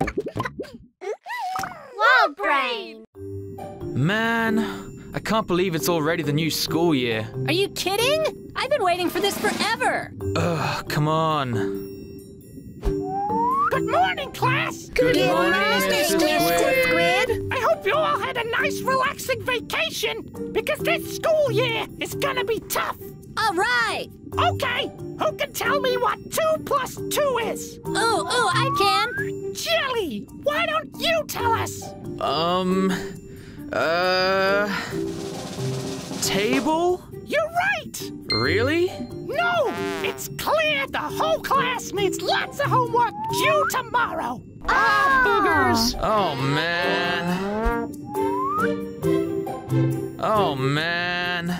Wild Brain! Man, I can't believe it's already the new school year. Are you kidding? I've been waiting for this forever. Ugh, come on. Good morning, class! Good morning, Mr. Squid! I hope you all had a nice, relaxing vacation, because this school year is gonna be tough! All right! Okay, who can tell me what 2 plus 2 is? Oh, I can! Shelly, why don't you tell us? Table? You're right! Really? No! It's clear the whole class needs lots of homework due tomorrow! Ah, boogers! Oh, man. Oh, man.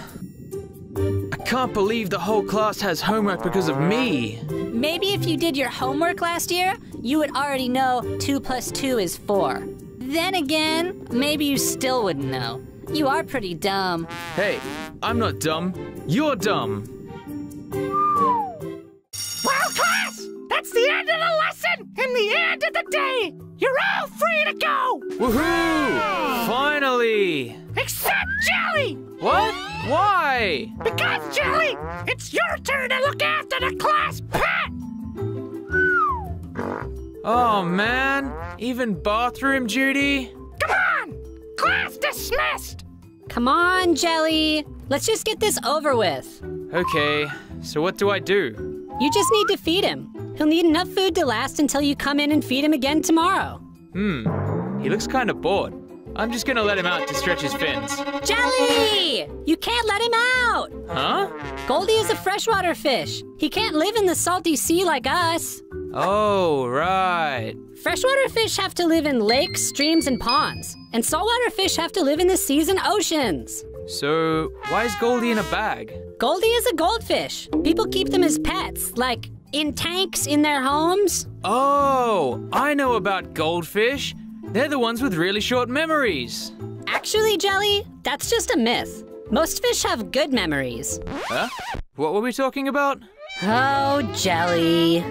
I can't believe the whole class has homework because of me. Maybe if you did your homework last year, you would already know 2 plus 2 is 4. Then again, maybe you still wouldn't know. You are pretty dumb. Hey, I'm not dumb. You're dumb. Well, class, that's the end of the lesson and the end of the day. You're all free to go. Woohoo! Finally! Except Shelly! What? Why? Because, Shelly, it's your turn to look after the class pet. Oh, man. Even bathroom duty? Come on! Class dismissed! Come on, Shelly. Let's just get this over with. Okay, so what do I do? You just need to feed him. He'll need enough food to last until you come in and feed him again tomorrow. He looks kind of bored. I'm just gonna let him out to stretch his fins. Shelly! You can't let him out! Huh? Goldie is a freshwater fish. He can't live in the salty sea like us. Oh, right. Freshwater fish have to live in lakes, streams, and ponds. And saltwater fish have to live in the seas and oceans. So, why is Goldie in a bag? Goldie is a goldfish. People keep them as pets, like in tanks in their homes. Oh, I know about goldfish. They're the ones with really short memories. Actually, Shelly, that's just a myth. Most fish have good memories. Huh? What were we talking about? Oh, Shelly.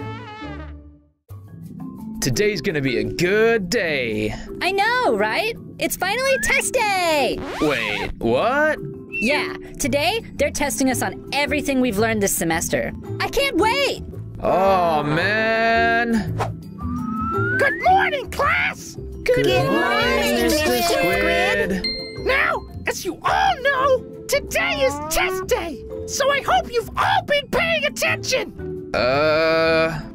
Today's gonna be a good day. I know, right? It's finally test day! Wait, what? Yeah, today they're testing us on everything we've learned this semester. I can't wait! Oh, man! Good morning, class! Good morning, Mr. Squid! Now, as you all know, today is test day, so I hope you've all been paying attention!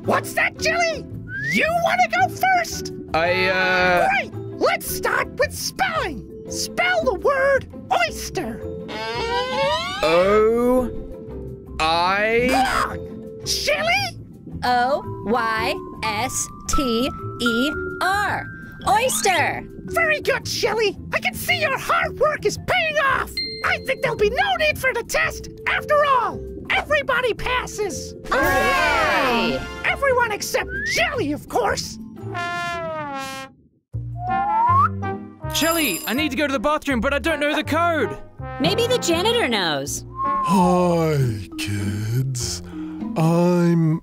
What's that, Shelly? You want to go first? Right, let's start with spelling. Spell the word oyster. O-I... Wrong! Shelly? O-Y-S-T-E-R. Oyster. Very good, Shelly. I can see your hard work is paying off. I think there'll be no need for the test after all. Everybody passes! Hooray! Everyone except Shelly, of course! Shelly, I need to go to the bathroom, but I don't know the code! Maybe the janitor knows. Hi, kids. I'm...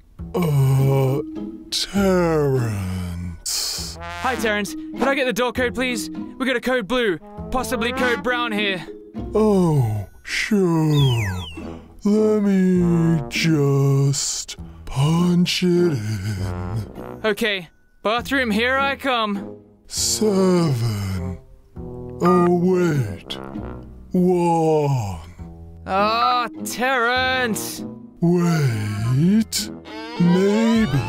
Terrence. Hi, Terrence. Could I get the door code, please? We got a code blue, possibly code brown here. Oh, sure. Let me just punch it in. Okay, bathroom, here I come. 7. Oh, wait. 1. Ah, Terrence! Wait. Maybe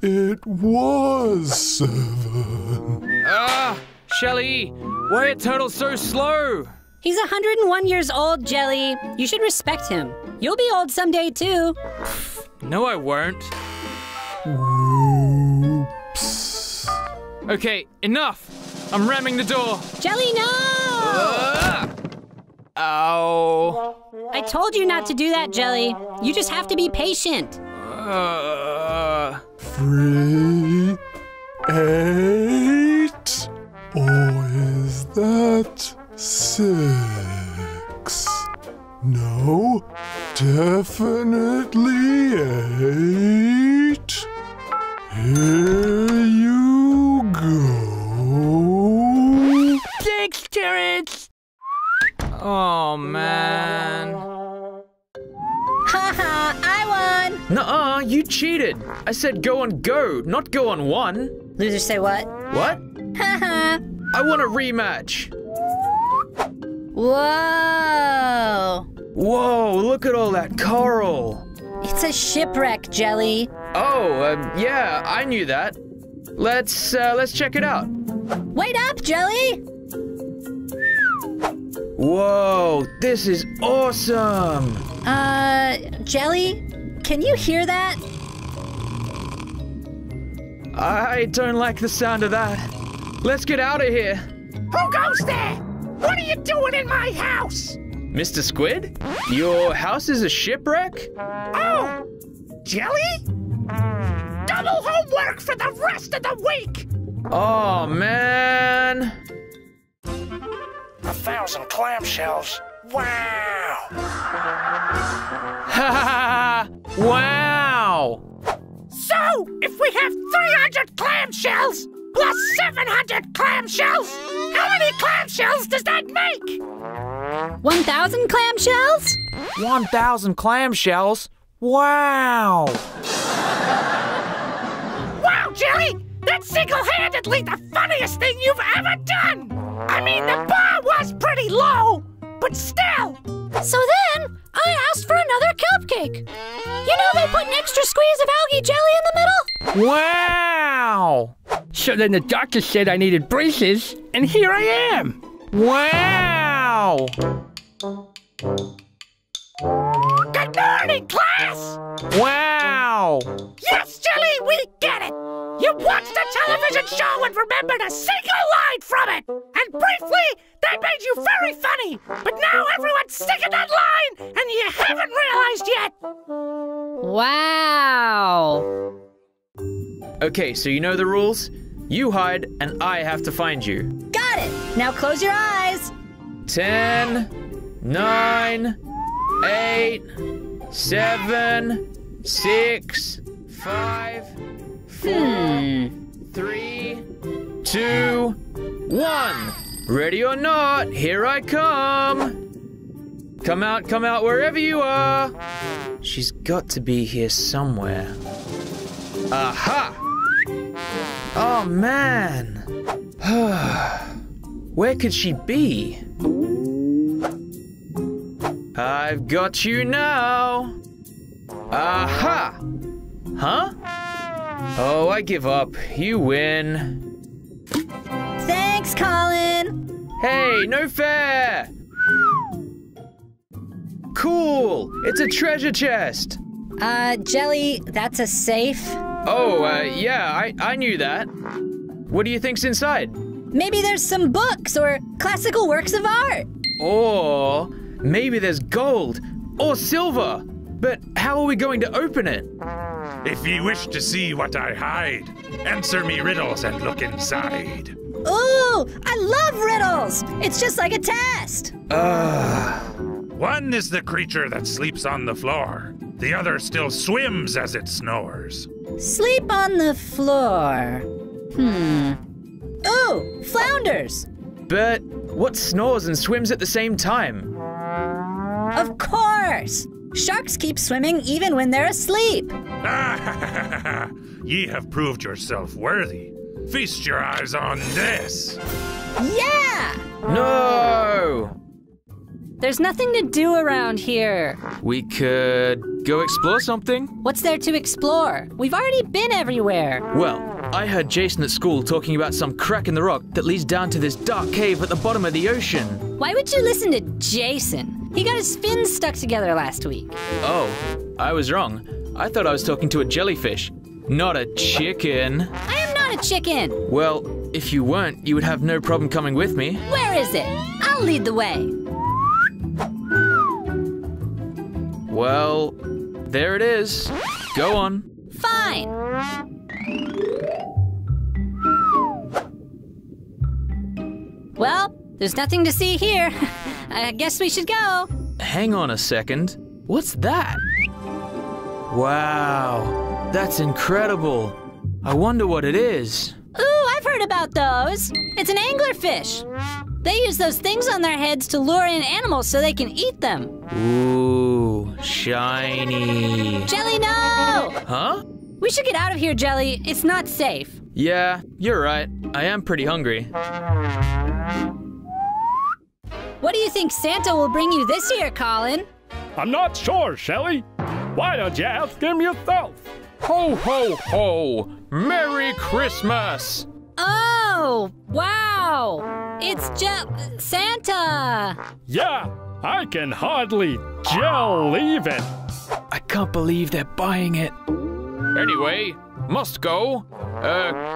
it was 7. Ah, Shelly, why are turtles so slow? He's 101 years old, Shelly. You should respect him. You'll be old someday, too. No, I won't. Oops. Okay, enough. I'm ramming the door. Shelly, no! Ow. I told you not to do that, Shelly. You just have to be patient. Free 8? Or is that... 6. No, definitely 8. Here you cheated. I said go on go, not go on one. Losers say what? What? Haha. I want a rematch. Whoa. Whoa, look at all that coral. It's a shipwreck, Jelly. Oh, yeah, I knew that. Let's check it out. Wait up, Jelly. Whoa, this is awesome! Jelly, can you hear that? I don't like the sound of that. Let's get out of here. Who goes there? What are you doing in my house? Mr. Squid, your house is a shipwreck? Oh, Jelly? Double homework for the rest of the week! Oh, man. 1,000 clamshells. Wow! Ha! Wow! So, if we have 300 clamshells plus 700 clamshells, how many clamshells does that make? 1,000 clamshells? 1,000 clamshells? Wow! Wow, Jelly! That's single-handedly the funniest thing you've ever done! I mean, the bar was pretty low, but still! So then, I asked for another cupcake. You know they put an extra squeeze of algae jelly in the middle? Wow! So then the doctor said I needed braces, and here I am! Wow! Good morning, class! Wow! Yes, Jelly, we get it! You watched a television show and remembered a single line from it! And briefly, that made you very funny! But now everyone's sick of that line, and you haven't realized yet! Wow! Okay, so you know the rules? You hide, and I have to find you. Got it! Now close your eyes! 10, 9, 8, 7, 6, 5... 4, 3, 2, 1. Ready or not, here I come. Come out, wherever you are. She's got to be here somewhere. Aha! Oh, man. Where could she be? I've got you now. Aha! Huh? Oh, I give up. You win. Thanks, Colin. Hey, no fair. Cool. It's a treasure chest. Jelly, that's a safe. Oh, yeah, I knew that. What do you think's inside? Maybe there's some books or classical works of art. Or maybe there's gold or silver. But how are we going to open it? If ye wish to see what I hide, answer me riddles and look inside. Ooh, I love riddles! It's just like a test! One is the creature that sleeps on the floor. The other still swims as it snores. Sleep on the floor. Ooh, flounders! But what snores and swims at the same time? Of course! Sharks keep swimming even when they're asleep. Ye have proved yourself worthy. Feast your eyes on this. Yeah! No! There's nothing to do around here. We could go explore something. What's there to explore? We've already been everywhere. Well, I heard Jason at school talking about some crack in the rock that leads down to this dark cave at the bottom of the ocean. Why would you listen to Jason? He got his fins stuck together last week. Oh, I was wrong. I thought I was talking to a jellyfish, not a chicken. I am not a chicken. Well, if you weren't, you would have no problem coming with me. Where is it? I'll lead the way. Well, there it is. Go on. Fine. Well, there's nothing to see here. I guess we should go. Hang on a second. What's that? Wow, that's incredible. I wonder what it is. Ooh, I've heard about those. It's an anglerfish. They use those things on their heads to lure in animals so they can eat them. Ooh, shiny. Jelly, no! Huh? We should get out of here, Jelly. It's not safe. Yeah, you're right. I am pretty hungry. What do you think Santa will bring you this year, Colin? I'm not sure, Shelly. Why don't you ask him yourself? Ho, ho, ho! Merry Christmas! Oh, wow! It's Santa! Yeah, I can hardly believe it. I can't believe they're buying it. Anyway, must go.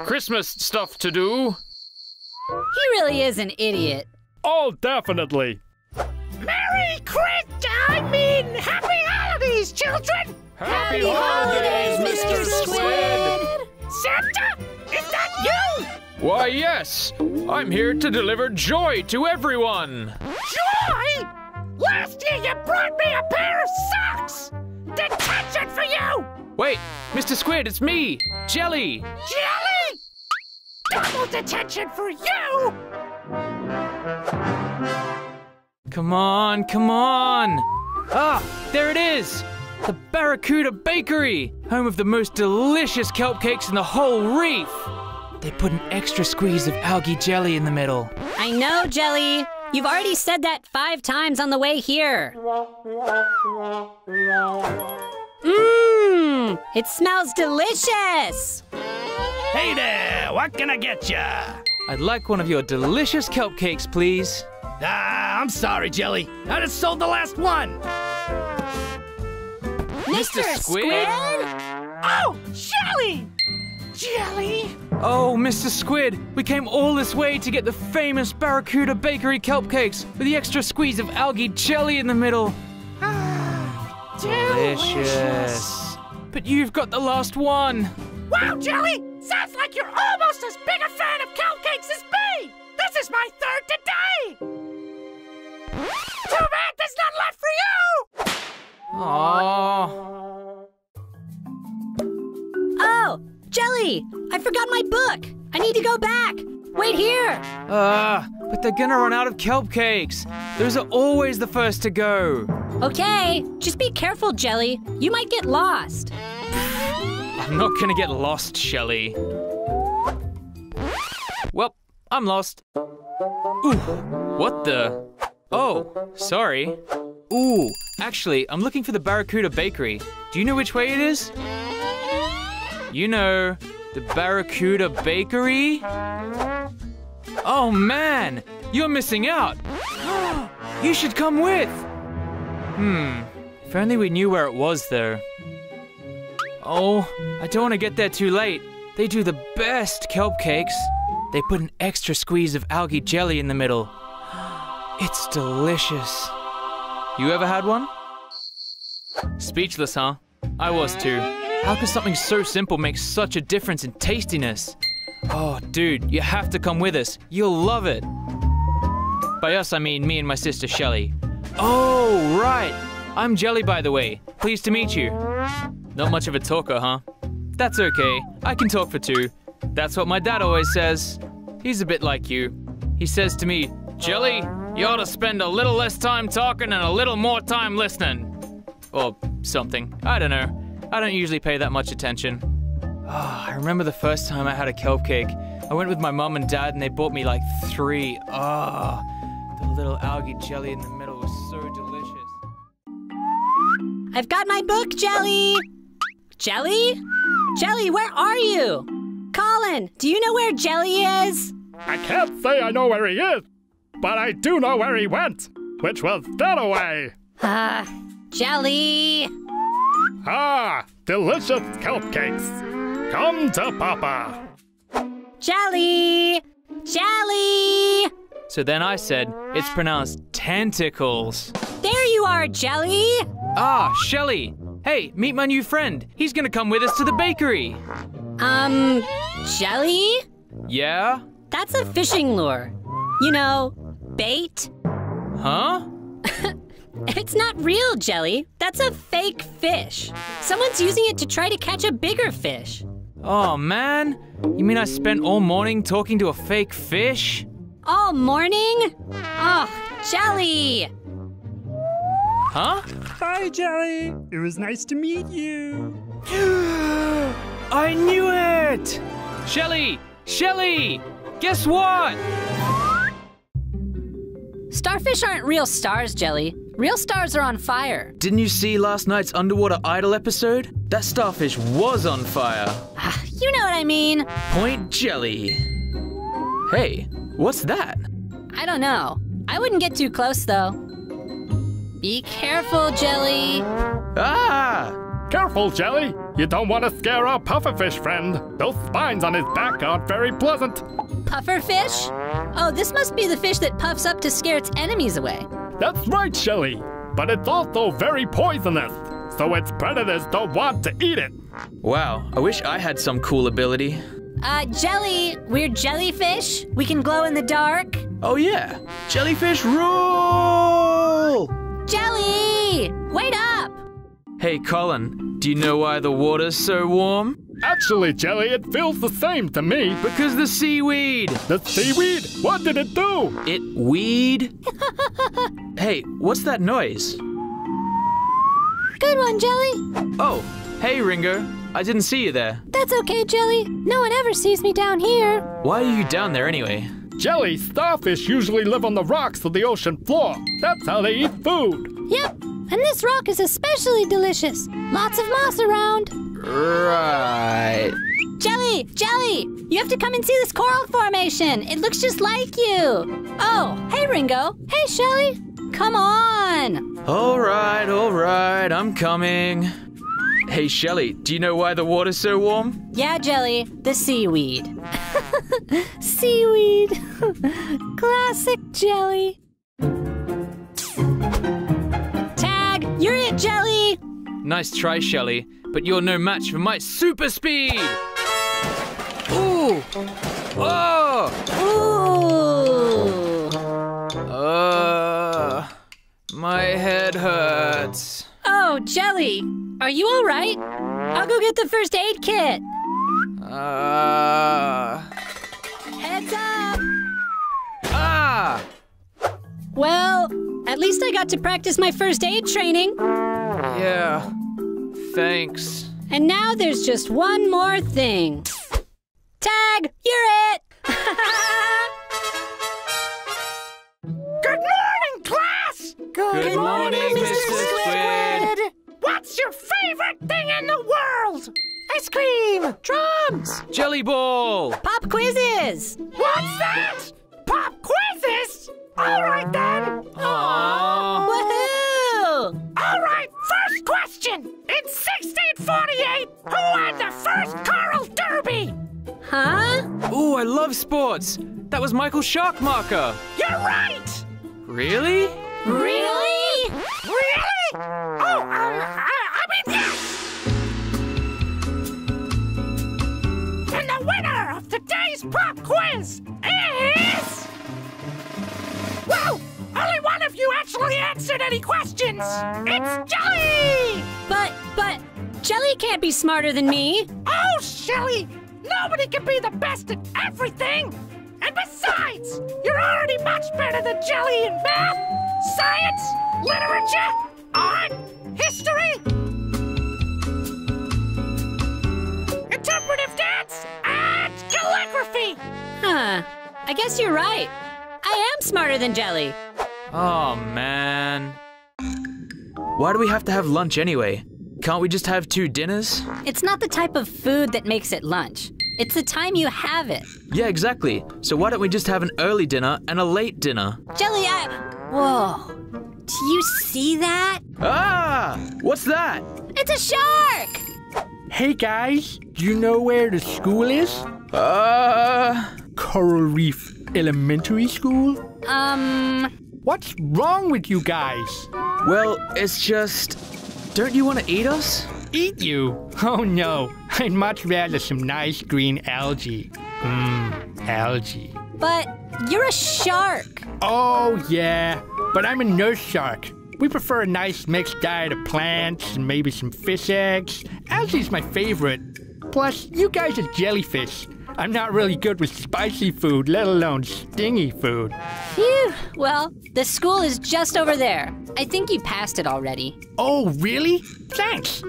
Christmas stuff to do. He really is an idiot. Oh, definitely. Merry Christmas! I mean, happy holidays, children! Happy holidays, Mr. Squid! Santa, is that you? Why, yes. I'm here to deliver joy to everyone. Joy? Last year you brought me a pair of socks! Detention for you! Wait, Mr. Squid, it's me, Jelly. Jelly? Double detention for you! Come on, come on! Ah, there it is! The Barracuda Bakery! Home of the most delicious cupcakes in the whole reef! They put an extra squeeze of algae jelly in the middle. I know, Jelly! You've already said that 5 times on the way here! Mmm! It smells delicious! Hey there! What can I get ya? I'd like one of your delicious cupcakes, please. Ah, I'm sorry, Jelly. I just sold the last one. Mr. Squid? Oh, Shelly! Jelly? Oh, Mr. Squid, we came all this way to get the famous Barracuda Bakery cupcakes with the extra squeeze of algae jelly in the middle. Ah, delicious. But you've got the last one. Wow, Jelly! Sounds like you're almost as big a fan of cupcakes as me! This is my 3rd today! Too bad there's not left for you! Aww. Oh, Jelly! I forgot my book! I need to go back! Wait here! But they're gonna run out of cupcakes. Those are always the first to go. Okay, just be careful, Jelly. You might get lost. I'm not gonna get lost, Shelly. Well, I'm lost. Ooh, what the? Oh, sorry. Ooh, actually, I'm looking for the Barracuda Bakery. Do you know which way it is? You know, the Barracuda Bakery? Oh man, you're missing out. You should come with. If only we knew where it was though. Oh, I don't want to get there too late. They do the best cupcakes. They put an extra squeeze of algae jelly in the middle. It's delicious. You ever had one? Speechless, huh? I was too. How could something so simple make such a difference in tastiness? Oh, dude, you have to come with us. You'll love it. By us, I mean me and my sister, Shelly. Oh, right. I'm Jelly, by the way. Pleased to meet you. Not much of a talker, huh? That's okay. I can talk for 2. That's what my dad always says. He's a bit like you. He says to me, Jelly, you ought to spend a little less time talking and a little more time listening. Or something. I don't know. I don't usually pay that much attention. Oh, I remember the first time I had a cupcake. I went with my mum and dad and they bought me like 3. Ah, oh, the little algae jelly in the middle was so delicious. I've got my book, Jelly! Jelly? Jelly, where are you? Colin, do you know where Jelly is? I can't say I know where he is, but I do know where he went, which was that away. Jelly. Ah, delicious cupcakes. Come to Papa. Jelly, Jelly. So then I said, it's pronounced tentacles. There you are, Jelly. Ah, Shelly. Hey, meet my new friend. He's gonna come with us to the bakery. Jelly? Yeah? That's a fishing lure. You know, bait. Huh? It's not real, Jelly. That's a fake fish. Someone's using it to try to catch a bigger fish. Oh, man. You mean I spent all morning talking to a fake fish? all morning? Oh, Shelly! Huh? Hi, Shelly. It was nice to meet you. I knew it! Shelly! Shelly! Guess what? Starfish aren't real stars, Shelly. Real stars are on fire. Didn't you see last night's underwater idol episode? That starfish was on fire. You know what I mean. Point Shelly. Hey, what's that? I don't know. I wouldn't get too close, though. Be careful, Shelly. Ah! Careful, Shelly. You don't want to scare our pufferfish friend. Those spines on his back aren't very pleasant. Pufferfish? Oh, this must be the fish that puffs up to scare its enemies away. That's right, Shelly. But it's also very poisonous, so its predators don't want to eat it. Wow, I wish I had some cool ability. Shelly, we're jellyfish. We can glow in the dark. Oh yeah, jellyfish rule! Shelly, wait up! Hey, Colin, do you know why the water's so warm? Actually, Shelly, it feels the same to me. Because the seaweed. The seaweed? What did it do? It weed? Hey, what's that noise? Good one, Shelly. Oh, hey, Ringo. I didn't see you there. That's okay, Shelly. No one ever sees me down here. Why are you down there anyway? Shelly, starfish usually live on the rocks of the ocean floor. That's how they eat food. Yep, and this rock is especially delicious. Lots of moss around. Right. Shelly, Shelly, you have to come and see this coral formation. It looks just like you. Oh, hey, Ringo. Hey, Shelly. Come on. All right, I'm coming. Hey, Shelly, do you know why the water's so warm? Yeah, Shelly, the seaweed. Seaweed. Classic Shelly. Tag, you're it, Shelly. Nice try, Shelly, but you're no match for my super speed. Ooh. Oh. Ooh. My head hurts. Oh, Shelly, are you all right? I'll go get the first aid kit. Heads up! Ah! Well, at least I got to practice my first aid training. Yeah, thanks. And now there's just one more thing. Tag, you're it! Good morning, class! Good morning, Mr. Squid! What's your favorite thing in the world? Ice cream! Drums! Jelly ball! Pop quizzes! What's that? Pop quizzes? All right, then! Aww! Woohoo! All right, first question! In 1648, who won the first Coral Derby? Huh? Ooh, I love sports! That was Michael Sharkmarker! You're right! Really? Really? Really? Oh, I mean, yes! And the winner of today's pop quiz is... Whoa! Only one of you actually answered any questions! It's Shelly! But, Shelly can't be smarter than me. Oh, Shelly! Nobody can be the best at everything! And besides, you're already much better than Shelly in math, science, literature, art, history, interpretive dance, and calligraphy! Huh. I guess you're right. I am smarter than Shelly. Oh, man. Why do we have to have lunch anyway? Can't we just have two dinners? It's not the type of food that makes it lunch. It's the time you have it. Yeah, exactly. So why don't we just have an early dinner and a late dinner? Shelly, Whoa. Do you see that? Ah! What's that? It's a shark! Hey guys, do you know where the school is? Coral Reef Elementary School? What's wrong with you guys? Well, it's just... Don't you want to eat us? Eat you? Oh no, I'd much rather some nice green algae. Algae. But you're a shark. Oh yeah. But I'm a nurse shark. We prefer a nice mixed diet of plants and maybe some fish eggs. Algae's my favorite. Plus, you guys are jellyfish. I'm not really good with spicy food, let alone stingy food. Phew. Well, the school is just over there. I think you passed it already. Oh, really? Thanks.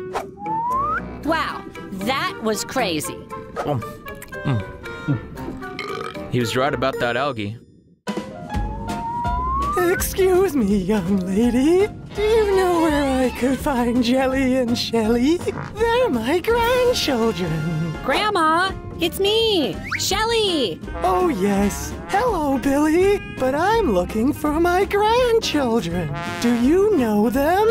Wow, that was crazy. He was right about that algae. Excuse me, young lady. Do you know where I could find Jelly and Shelly? They're my grandchildren. Grandma, it's me, Shelly. Oh, yes. Hello, Billy. But I'm looking for my grandchildren. Do you know them?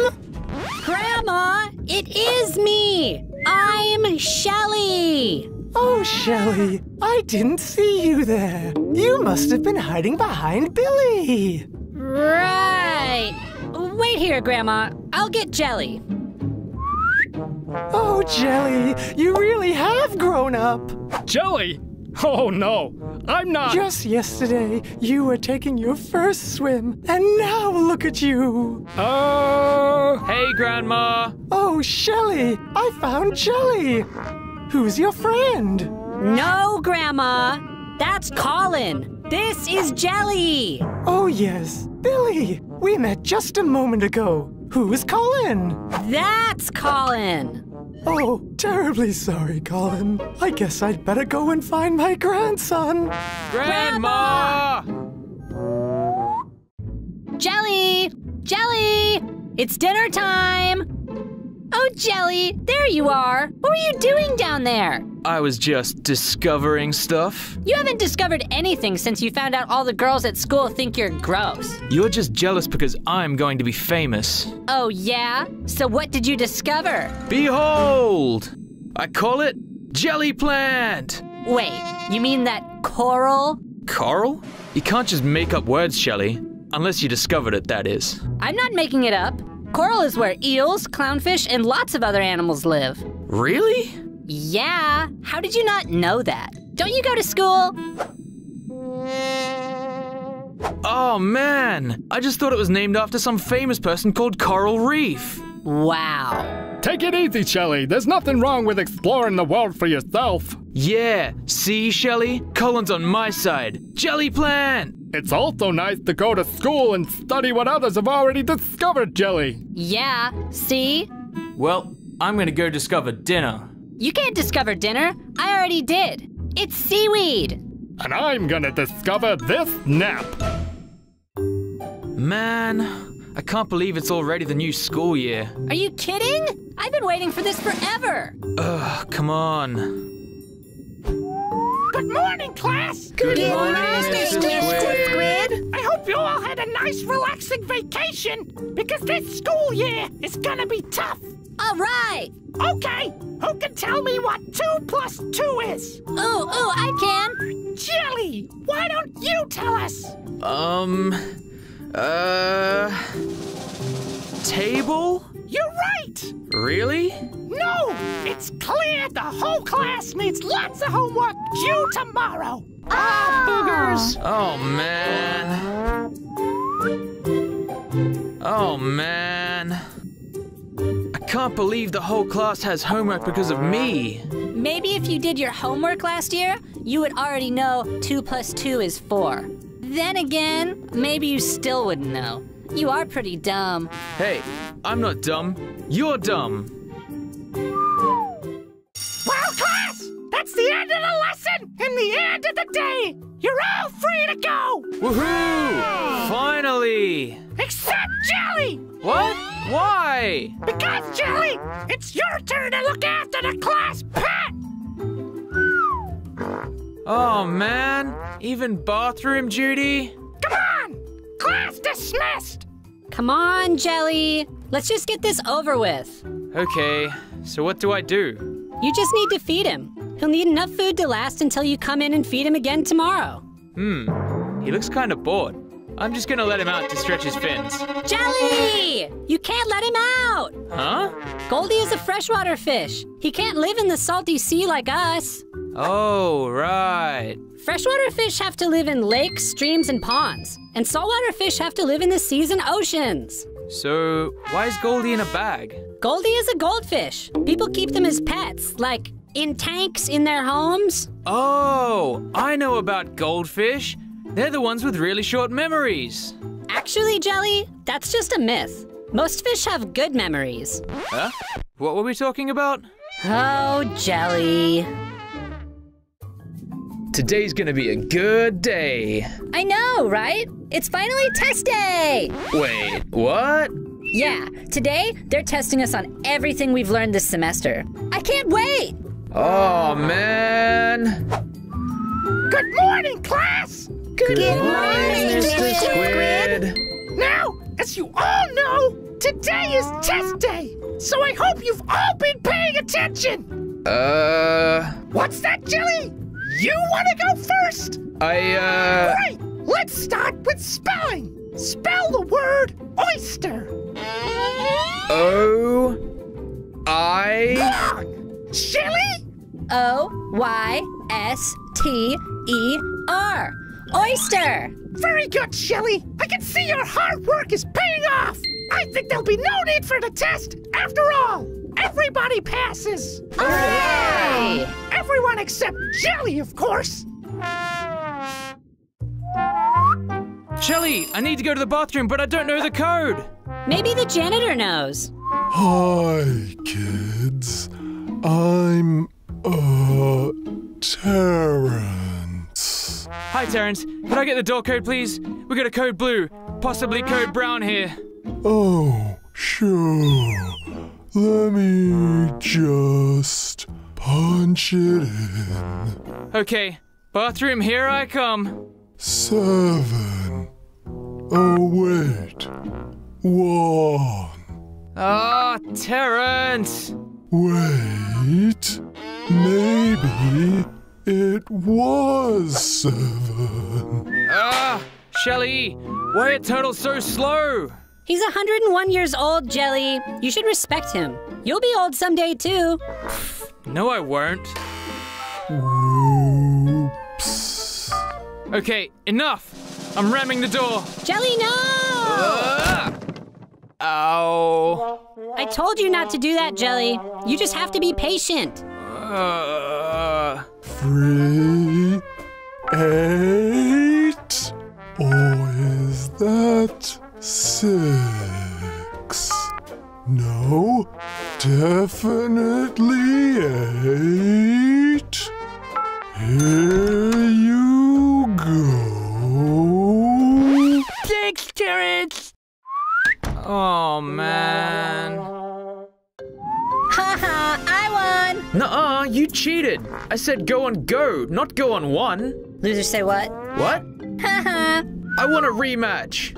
Grandma, it is me. I'm Shelly. Oh, Shelly, I didn't see you there. You must have been hiding behind Billy. Right. Wait here, Grandma. I'll get Jelly. Oh, Jelly, you really have grown up. Jelly? Oh, no, I'm not. Just yesterday, you were taking your first swim, and now look at you. Oh, hey, Grandma. Oh, Shelly, I found Jelly. Who's your friend? No, Grandma. That's Colin. This is Jelly. Oh, yes. Billy, we met just a moment ago. Who's Colin? That's Colin. Oh, terribly sorry, Colin. I guess I'd better go and find my grandson. Grandma! Jelly! Jelly! It's dinner time! Oh, Jelly, there you are. What were you doing down there? I was just discovering stuff. You haven't discovered anything since you found out all the girls at school think you're gross. You're just jealous because I'm going to be famous. Oh, yeah? So what did you discover? Behold! I call it Jelly Plant! Wait, you mean that coral? Coral? You can't just make up words, Shelly. Unless you discovered it, that is. I'm not making it up. Coral is where eels, clownfish, and lots of other animals live. Really? Yeah. How did you not know that? Don't you go to school? Oh, man. I just thought it was named after some famous person called Coral Reef. Wow. Take it easy, Shelly. There's nothing wrong with exploring the world for yourself. Yeah. See, Shelly? Colin's on my side. Jelly Plant! It's also nice to go to school and study what others have already discovered, Jelly. Yeah, see? Well, I'm gonna go discover dinner. You can't discover dinner. I already did. It's seaweed. And I'm gonna discover this nap. Man, I can't believe it's already the new school year. Are you kidding? I've been waiting for this forever. Ugh, come on. Good morning, class! Good morning, Mr. Squid! I hope you all had a nice, relaxing vacation, because this school year is gonna be tough! All right! Okay, who can tell me what 2 plus 2 is? Oh, I can! Jelly, why don't you tell us? Table? You're right! Really? No! It's clear the whole class needs lots of homework due tomorrow! Ah, boogers! Oh, man. Oh, man. I can't believe the whole class has homework because of me. Maybe if you did your homework last year, you would already know 2 plus 2 is 4. Then again, maybe you still wouldn't know. You are pretty dumb. Hey, I'm not dumb. You're dumb. Well, class, that's the end of the lesson and the end of the day. You're all free to go. Woohoo! Finally. Except Jelly. What? Why? Because, Jelly, it's your turn to look after the class pet. Oh, man. Even bathroom duty? Come on. Class dismissed! Come on, Jelly. Let's just get this over with. Okay, so what do I do? You just need to feed him. He'll need enough food to last until you come in and feed him again tomorrow. He looks kind of bored. I'm just gonna let him out to stretch his fins. Jelly! You can't let him out! Huh? Goldie is a freshwater fish. He can't live in the salty sea like us. Oh, right. Freshwater fish have to live in lakes, streams, and ponds. And saltwater fish have to live in the seas and oceans. So, why is Goldie in a bag? Goldie is a goldfish. People keep them as pets, like in tanks in their homes? Oh, I know about goldfish. They're the ones with really short memories. Actually, Jelly, that's just a myth. Most fish have good memories. Huh? What were we talking about? Oh, Jelly. Today's gonna be a good day. I know, right? It's finally test day! Wait, what? Yeah, today they're testing us on everything we've learned this semester. I can't wait! Oh, man! Good morning, class! Good morning, Mr. Squid! Now, as you all know, today is test day, so I hope you've all been paying attention! What's that, Jelly? You wanna go first? Right, let's start with spelling. Spell the word oyster. O-I... Shelly? O-Y-S-T-E-R. Oyster. Very good, Shelly. I can see your hard work is paying off. I think there'll be no need for the test after all. Everybody passes! Hooray! Everyone except Shelly, of course! Shelly, I need to go to the bathroom, but I don't know the code! Maybe the janitor knows. Hi, kids. I'm, Terrence. Hi, Terrence. Could I get the door code, please? We got a code blue, possibly code brown here. Oh, sure. Let me just punch it in. Okay, bathroom, here I come. 7. Oh, wait. 1. Ah, Terrence! Wait. Maybe it was 7. Ah, Shelly, why are turtles so slow? He's 101 years old, Jelly. You should respect him. You'll be old someday, too. No, I won't. Oops. Okay, enough. I'm ramming the door. Jelly, no! Ow. I told you not to do that, Jelly. You just have to be patient. 3, 8... Or is that... 6. No, definitely 8. Here you go. 6 carrots. Oh, man. Haha, I won. Nuh-uh, you cheated. I said go on go, not go on one. Losers say what? What? Haha. I want a rematch.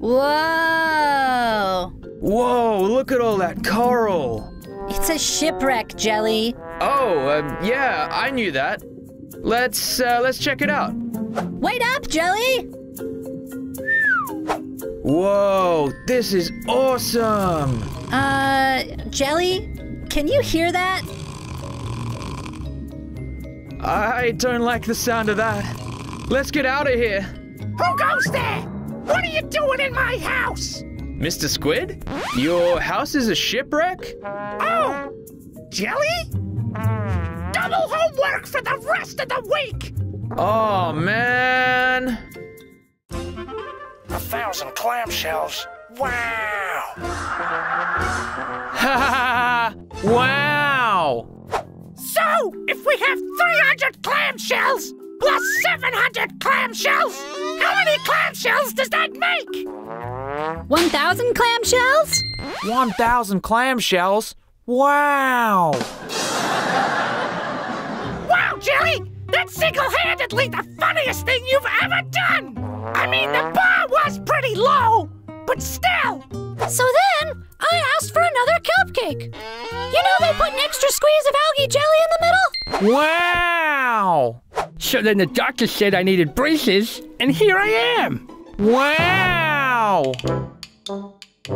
Whoa! Whoa, look at all that coral! It's a shipwreck, Jelly. Oh, yeah, I knew that. Let's check it out. Wait up, Jelly! Whoa, this is awesome! Jelly, can you hear that? I don't like the sound of that. Let's get out of here. Who goes there? What are you doing in my house? Mr. Squid, your house is a shipwreck? Oh, Jelly? Double homework for the rest of the week! Oh, man. 1,000 clamshells. Wow! Ha ha! Wow! So, if we have 300 clamshells, plus 700 clamshells! How many clamshells does that make? 1,000 clamshells? 1,000 clamshells? Wow! Wow, Jelly! That's single-handedly the funniest thing you've ever done! I mean, the bar was pretty low, but still! So then, I asked for another cupcake. You know they put an extra squeeze of algae jelly in the middle? Wow! So then the doctor said I needed braces, and here I am! Wow! Good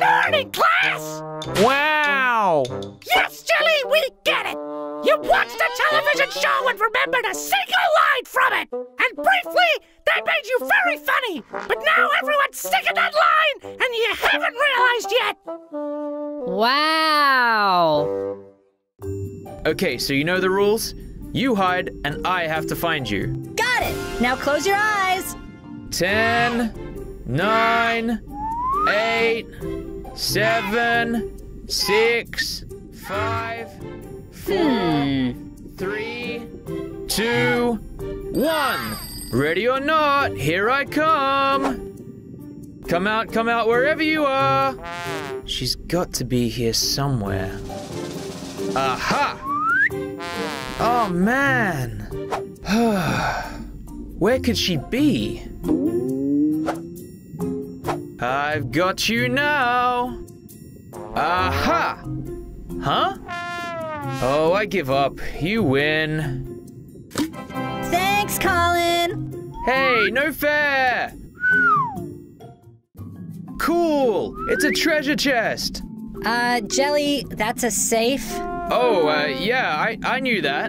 morning, class! Wow! Yes, Jelly, we get it! You watched a television show and remembered a single line from it! And briefly, that made you very funny! But now everyone's sick of that line, and you haven't realized yet! Wow! Okay, so you know the rules? You hide, and I have to find you. Got it! Now close your eyes! 10, 9, 8, 7, 6, 5, 4, 3, 2, 1. Ready or not, here I come. Come out, wherever you are. She's got to be here somewhere. Aha! Oh, man. Where could she be? I've got you now. Aha! Huh? Oh, I give up. You win. Thanks, Colin. Hey, no fair. Cool. It's a treasure chest. Jelly, that's a safe. Oh, yeah, I knew that.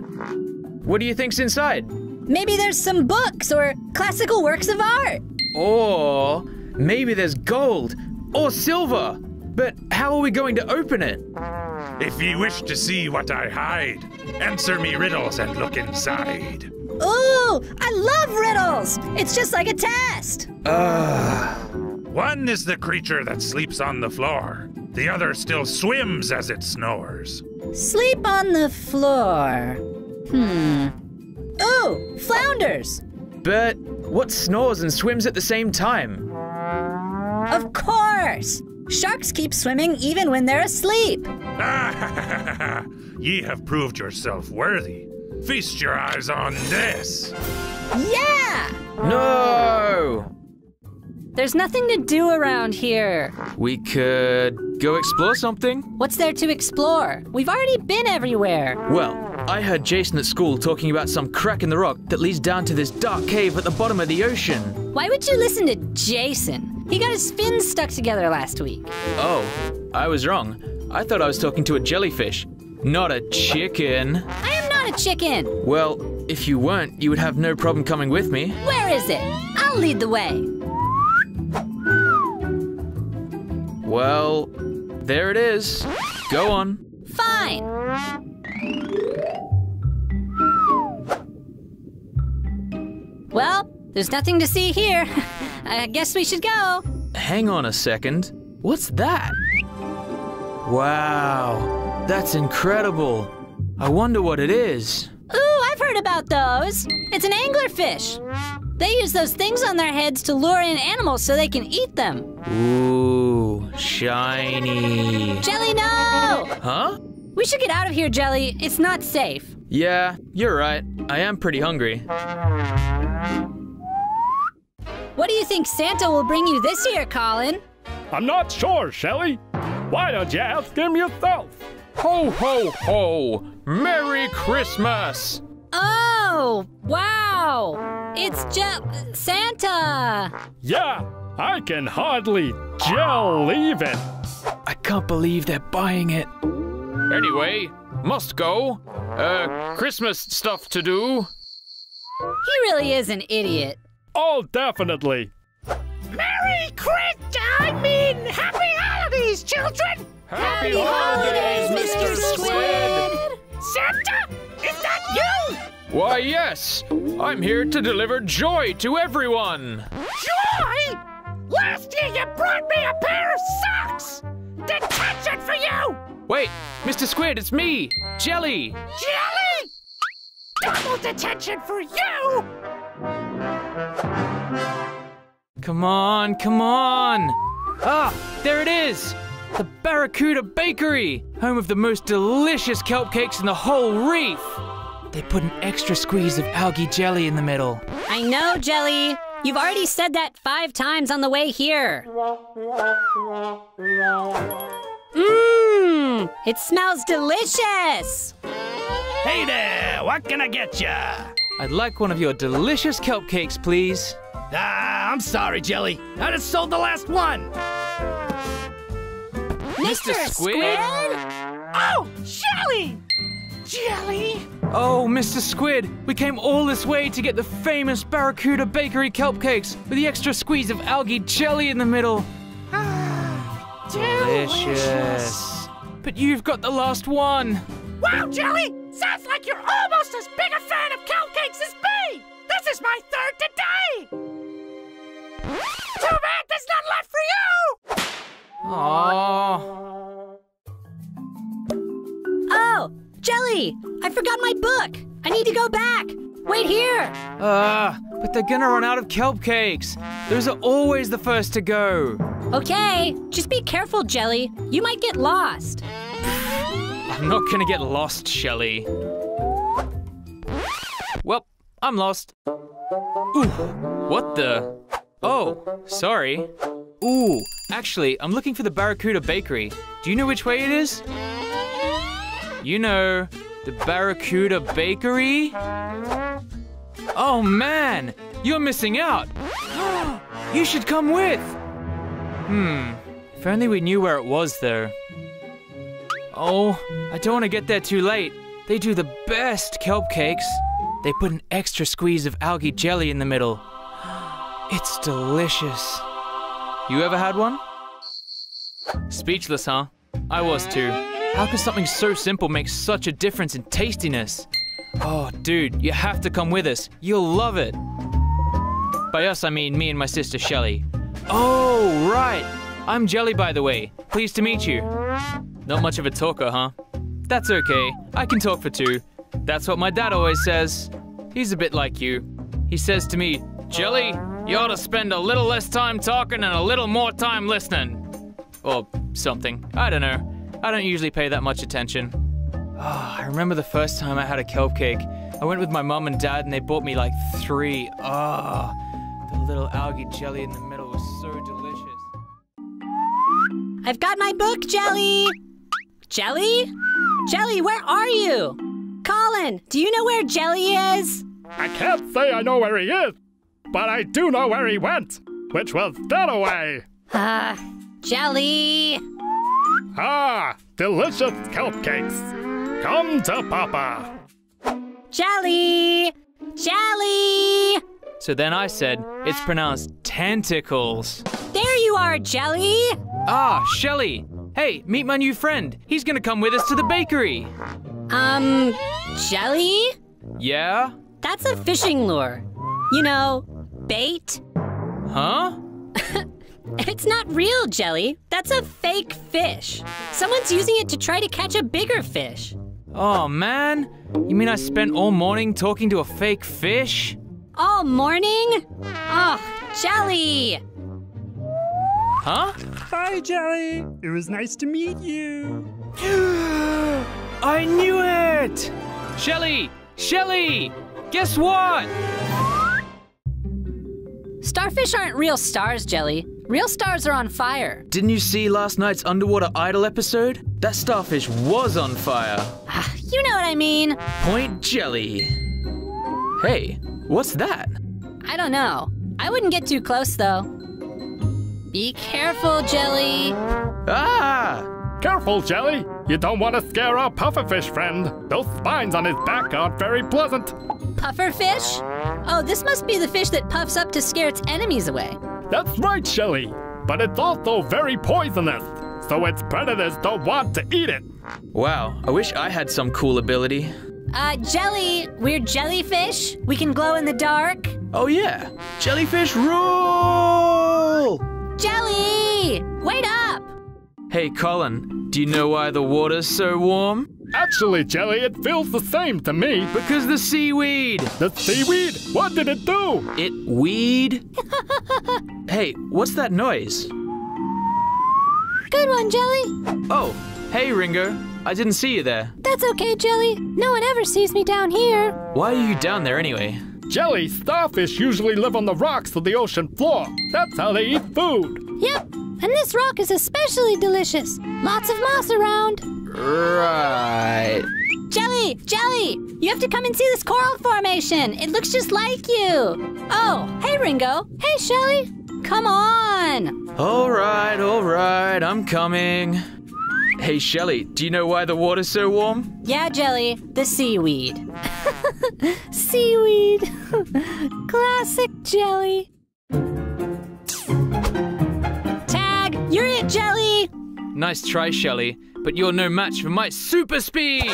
What do you think's inside? Maybe there's some books or classical works of art. Or maybe there's gold or silver. But how are we going to open it? If you wish to see what I hide, answer me riddles and look inside. Ooh, I love riddles. It's just like a test. One is the creature that sleeps on the floor. The other still swims as it snores. Sleep on the floor. Ooh, flounders. But what snores and swims at the same time? Of course. Sharks keep swimming even when they're asleep. Ye have proved yourself worthy. Feast your eyes on this. Yeah! No! There's nothing to do around here. We could go explore something. What's there to explore? We've already been everywhere. Well, I heard Jason at school talking about some crack in the rock that leads down to this dark cave at the bottom of the ocean. Why would you listen to Jason? He got his fins stuck together last week. Oh, I was wrong. I thought I was talking to a jellyfish, not a chicken. I am not a chicken. Well, if you weren't, you would have no problem coming with me. Where is it? I'll lead the way. Well, there it is. Go on. Fine. Well, there's nothing to see here. I guess we should go. Hang on a second. What's that? Wow, that's incredible. I wonder what it is. Ooh, I've heard about those. It's an anglerfish. They use those things on their heads to lure in animals so they can eat them. Ooh, shiny. Jelly, no! Huh? We should get out of here, Jelly. It's not safe. Yeah, you're right. I am pretty hungry. What do you think Santa will bring you this year, Colin? I'm not sure, Shelly. Why don't you ask him yourself? Ho, ho, ho! Merry Christmas! Oh, wow! It's Santa! Yeah, I can hardly believe it. I can't believe they're buying it. Anyway, must go. Christmas stuff to do. He really is an idiot. Oh, definitely. Merry Christmas! I mean, happy holidays, children! Happy holidays, Mr. Squid! Santa, is that you? Why, yes. I'm here to deliver joy to everyone. Joy? Last year you brought me a pair of socks! Detention for you! Wait, Mr. Squid, it's me, Jelly. Jelly? Double detention for you! Come on, come on! Ah, there it is! The Barracuda Bakery! Home of the most delicious kelp cakes in the whole reef! They put an extra squeeze of algae jelly in the middle. I know, Jelly! You've already said that 5 times on the way here! Mmm! It smells delicious! Hey there! What can I get ya? I'd like one of your delicious kelp cakes, please. I'm sorry, Jelly. I just sold the last one. Mr. Squid? Oh, Jelly! Jelly? Oh, Mr. Squid, we came all this way to get the famous Barracuda Bakery kelp cakes with the extra squeeze of algae jelly in the middle. Delicious. but you've got the last one. Wow, Jelly! Sounds like you're almost as big a fan of cow cakes as me! This is my third today! Too bad there's none left for you! Aww. Oh, Jelly! I forgot my book! I need to go back! Wait here! But they're gonna run out of kelp cakes. Those are always the first to go. Okay, just be careful, Jelly. You might get lost. I'm not gonna get lost, Shelly. Well, I'm lost. Ooh, what the? Oh, sorry. Ooh, actually, I'm looking for the Barracuda Bakery. Do you know which way it is? You know, the Barracuda Bakery? Oh man, you're missing out. You should come with. If only we knew where it was though. Oh, I don't want to get there too late. They do the best kelp cakes. They put an extra squeeze of algae jelly in the middle. It's delicious. You ever had one? Speechless, huh? I was too. How could something so simple make such a difference in tastiness? Oh, dude, you have to come with us. You'll love it. By us, I mean me and my sister, Shelly. Oh, right. I'm Jelly, by the way. Pleased to meet you. Not much of a talker, huh? That's okay, I can talk for two. That's what my dad always says. He's a bit like you. He says to me, Jelly, you ought to spend a little less time talking and a little more time listening. Or something, I don't know. I don't usually pay that much attention. Oh, I remember the first time I had a kelp cake. I went with my mum and dad and they bought me like three. Oh, the little algae jelly in the middle was so delicious. I've got my book, Jelly. Jelly? Jelly, where are you? Colin, do you know where Jelly is? I can't say I know where he is, but I do know where he went, which was that away. Jelly. Ah, delicious kelp cakes. Come to Papa. Jelly, Jelly. So then I said, it's pronounced tentacles. There you are, Jelly. Ah, Shelly. Hey, meet my new friend. He's gonna come with us to the bakery. Jelly? Yeah? That's a fishing lure. You know, bait. Huh? It's not real, Jelly. That's a fake fish. Someone's using it to try to catch a bigger fish. Oh, man. You mean I spent all morning talking to a fake fish? All morning? Oh, Jelly. Huh? Hi, Jelly. It was nice to meet you. I knew it! Shelly! Shelly! Guess what? Starfish aren't real stars, Jelly. Real stars are on fire. Didn't you see last night's Underwater Idol episode? That starfish was on fire. You know what I mean. Point Jelly. Hey, what's that? I don't know. I wouldn't get too close, though. Be careful, Jelly. Ah! Careful, Jelly. You don't want to scare our pufferfish friend. Those spines on his back aren't very pleasant. Pufferfish? Oh, this must be the fish that puffs up to scare its enemies away. That's right, Shelly. But it's also very poisonous, so its predators don't want to eat it. Wow, I wish I had some cool ability. Jelly, we're jellyfish. We can glow in the dark. Oh yeah, jellyfish rule! Jelly, wait up! Hey, Colin. Do you know why the water's so warm? Actually, Jelly, it feels the same to me. Because the seaweed. The seaweed? What did it do? It weed? Hey, what's that noise? Good one, Jelly. Oh, hey, Ringo. I didn't see you there. That's okay, Jelly. No one ever sees me down here. Why are you down there anyway? Jelly, starfish usually live on the rocks of the ocean floor. That's how they eat food. Yep. And this rock is especially delicious. Lots of moss around. Right. Jelly, Jelly, you have to come and see this coral formation. It looks just like you. Oh, hey, Ringo. Hey, Shelly. Come on. All right, I'm coming. Hey, Shelly, do you know why the water's so warm? Yeah, Jelly, the seaweed. Seaweed. Classic Jelly. You're it, Jelly! Nice try, Shelly. but you're no match for my super speed!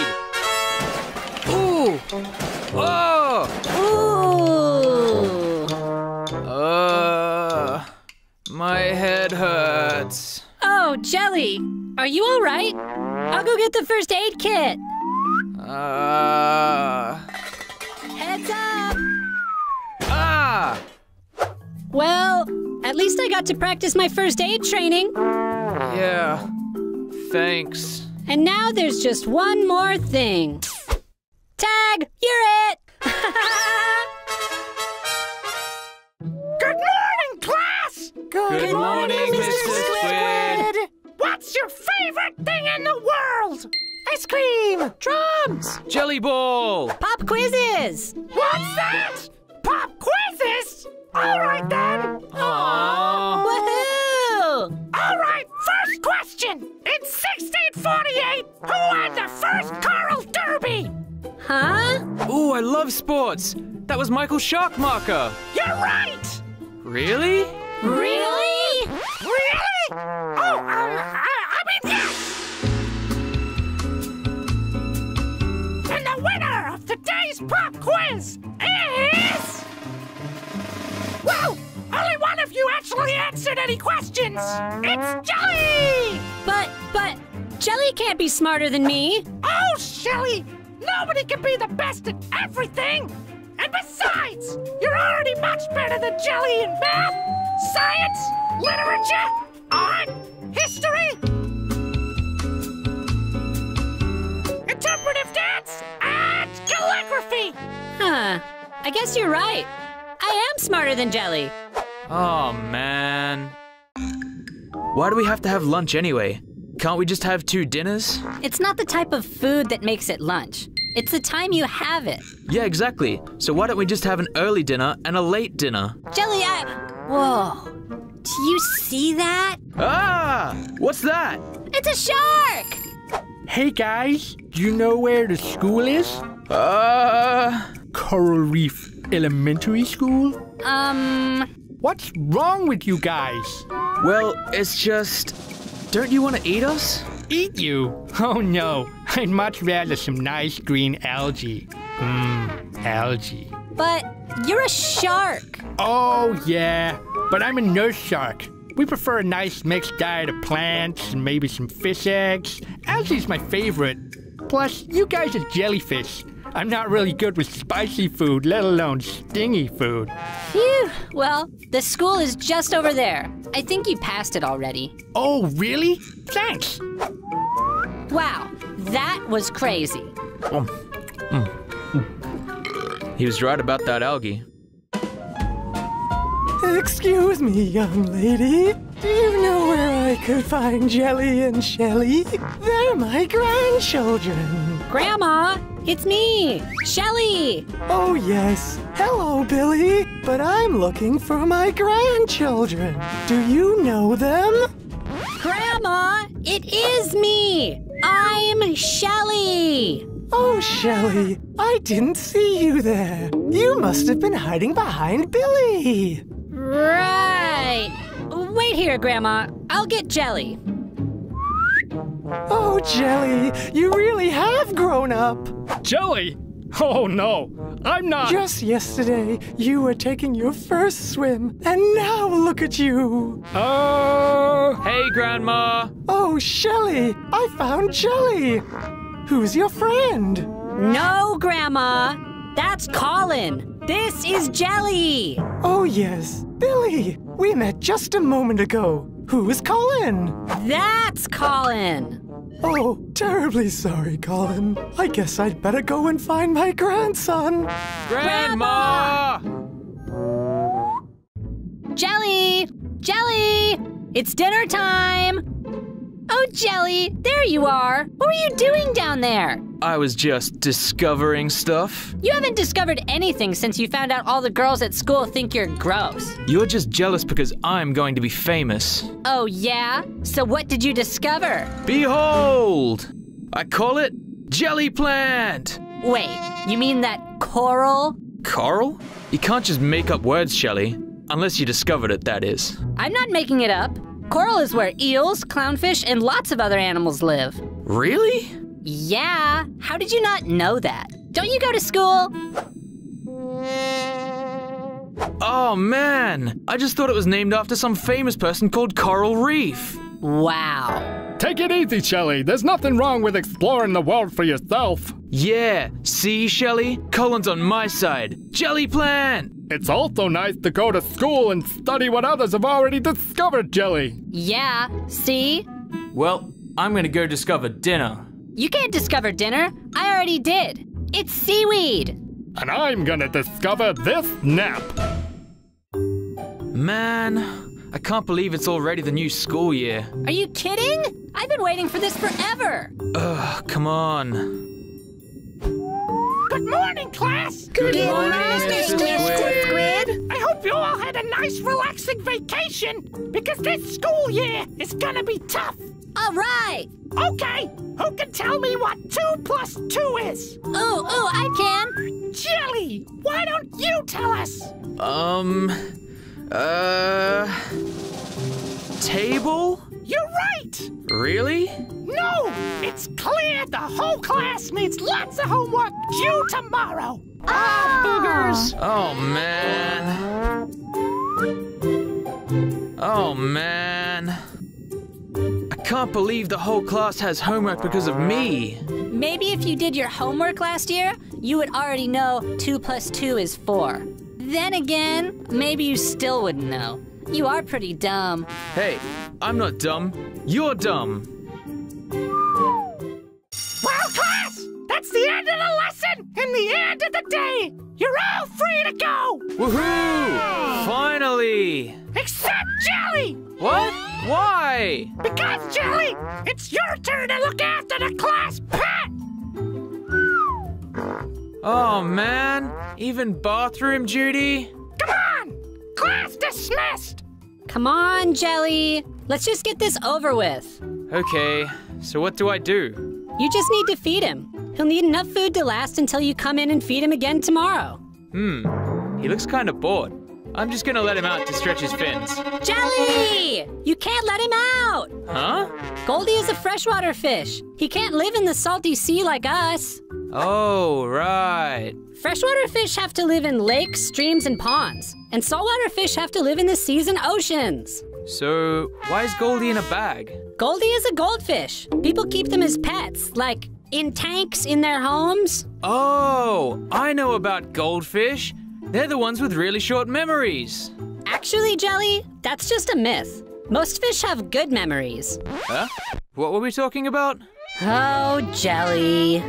Ooh! Oh! Ooh! My head hurts. Oh, Shelly, are you all right? I'll go get the first aid kit. Heads up! Ah! Well, at least I got to practice my first aid training. Yeah, thanks. And now there's just one more thing. Tag, you're it! Good morning, class! Good morning, Mr. Squid! What's your favorite thing in the world? Ice cream! Drums! Jelly ball! Pop quizzes! What's that? Pop quizzes? All right, then. Aww. Woohoo! All right, first question. In 1648, who won the first Coral Derby? Huh? Ooh, I love sports. That was Michael Sharkmarker. You're right! Really? Really? Really? Oh, I mean, yes! And the winner of today's pop quiz is... Whoa! Only one of you actually answered any questions! It's Shelly! But, Shelly can't be smarter than me. Oh, Shelly! Nobody can be the best at everything! And besides, you're already much better than Shelly in math, science, literature, art, history, interpretive dance, and calligraphy! Huh. I guess you're right. I am smarter than Shelly. Oh, man. Why do we have to have lunch anyway? Can't we just have two dinners? It's not the type of food that makes it lunch. It's the time you have it. Yeah, exactly. So why don't we just have an early dinner and a late dinner? Shelly, Whoa. Do you see that? Ah! What's that? It's a shark! Hey, guys. Do you know where the school is? Coral Reef Elementary School? What's wrong with you guys? Well, it's just... Don't you want to eat us? Eat you? Oh no, I'd much rather some nice green algae. Algae. But you're a shark. Oh yeah, but I'm a nurse shark. We prefer a nice mixed diet of plants and maybe some fish eggs. Algae's my favorite. Plus, you guys are jellyfish. I'm not really good with spicy food, let alone stingy food. Phew. Well, the school is just over there. I think you passed it already. Oh, really? Thanks. Wow, that was crazy. He was right about that algae. Excuse me, young lady. Do you know where I could find Shelly and Shelly? They're my grandchildren. Grandma? It's me, Shelly! Oh, yes. Hello, Billy. But I'm looking for my grandchildren. Do you know them? Grandma, it is me. I'm Shelly. Oh, Shelly, I didn't see you there. You must have been hiding behind Billy. Right. Wait here, Grandma. I'll get Shelly. Oh, Shelly, you really have grown up. Shelly? Oh, no, I'm not. Just yesterday, you were taking your first swim, and now look at you. Oh. Hey, Grandma. Oh, Shelly, I found Shelly. Who's your friend? No, Grandma. That's Colin. This is Shelly. Oh, yes, Billy. We met just a moment ago. Who's Colin? That's Colin. Oh, terribly sorry, Colin. I guess I'd better go and find my grandson. Grandma! Shelly! Shelly! It's dinner time! Oh, Shelly, there you are. What were you doing down there? I was just discovering stuff. You haven't discovered anything since you found out all the girls at school think you're gross. You're just jealous because I'm going to be famous. Oh, yeah? So what did you discover? Behold! I call it Jelly Plant! Wait, you mean that coral? Coral? You can't just make up words, Shelly. Unless you discovered it, that is. I'm not making it up. Coral is where eels, clownfish, and lots of other animals live. Really? Yeah. How did you not know that? Don't you go to school? Oh, man. I just thought it was named after some famous person called Coral Reef. Wow. Take it easy, Shelly. There's nothing wrong with exploring the world for yourself. Yeah. See, Shelly? Colin's on my side. Jelly plant! It's also nice to go to school and study what others have already discovered, Jelly. Yeah. See? Well, I'm gonna go discover dinner. You can't discover dinner. I already did. It's seaweed. And I'm gonna discover this nap. Man, I can't believe it's already the new school year. Are you kidding? I've been waiting for this forever. Ugh, come on. Good morning, class. Good morning, Mr. Squid. I hope you all had a nice, relaxing vacation, because this school year is gonna be tough. All right. Okay, who can tell me what 2 plus 2 is? Oh, I can. Jelly, why don't you tell us? Table? You're right. Really? No, it's clear the whole class needs lots of homework due tomorrow. Ah, boogers. Oh, man. Oh, man. I can't believe the whole class has homework because of me. Maybe if you did your homework last year, you would already know 2 plus 2 is 4. Then again, maybe you still wouldn't know. You are pretty dumb. Hey, I'm not dumb. You're dumb. Well, class, that's the end of the lesson and the end of the day. You're all free to go. Woohoo! Finally! Except Jelly! What? Why? Because, Jelly, it's your turn to look after the class pet! Oh, man. Even bathroom duty? Come on! Class dismissed! Come on, Jelly. Let's just get this over with. Okay, so what do I do? You just need to feed him. He'll need enough food to last until you come in and feed him again tomorrow. He looks kind of bored. I'm just gonna let him out to stretch his fins. Jelly! You can't let him out! Huh? Goldie is a freshwater fish. He can't live in the salty sea like us. Oh, right. Freshwater fish have to live in lakes, streams, and ponds. And saltwater fish have to live in the seas and oceans. So, why is Goldie in a bag? Goldie is a goldfish. People keep them as pets, like in tanks in their homes. Oh, I know about goldfish. They're the ones with really short memories. Actually, Jelly, that's just a myth. Most fish have good memories. Huh? What were we talking about? Oh, Jelly.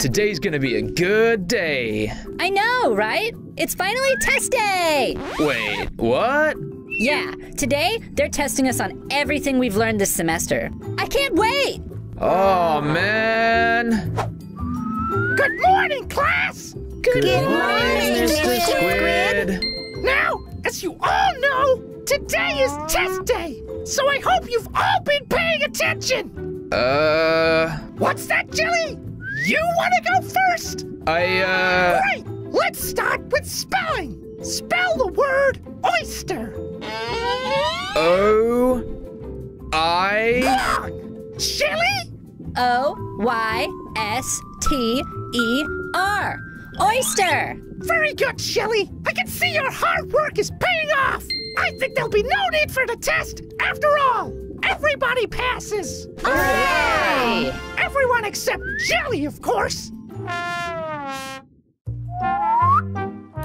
Today's gonna be a good day. I know, right? It's finally test day! Wait, what? Yeah, today they're testing us on everything we've learned this semester. I can't wait! Oh, man! Good morning, class! Good morning, Mr. Squid! Now, as you all know, today is test day, so I hope you've all been paying attention! What's that, Jelly? You wanna go first? Right, let's start with spelling. Spell the word oyster. O-I... Wrong! Shelly? O-Y-S-T-E-R. Oyster! Very good, Shelly. I can see your hard work is paying off. I think there'll be no need for the test after all. Everybody passes. Hooray! Everyone except Jelly, of course.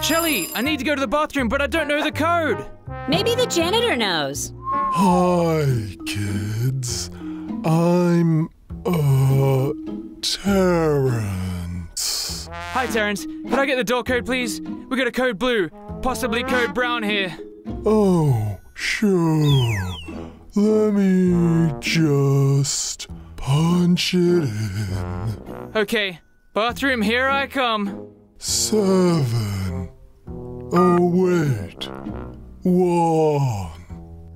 Jelly, I need to go to the bathroom, but I don't know the code. Maybe the janitor knows. Hi, kids. I'm, Terrence. Hi, Terrence. Could I get the door code, please? We got a code blue, possibly code brown here. Oh, sure. Let me just punch it in. Okay, bathroom, here I come. 7. Oh, wait. 1.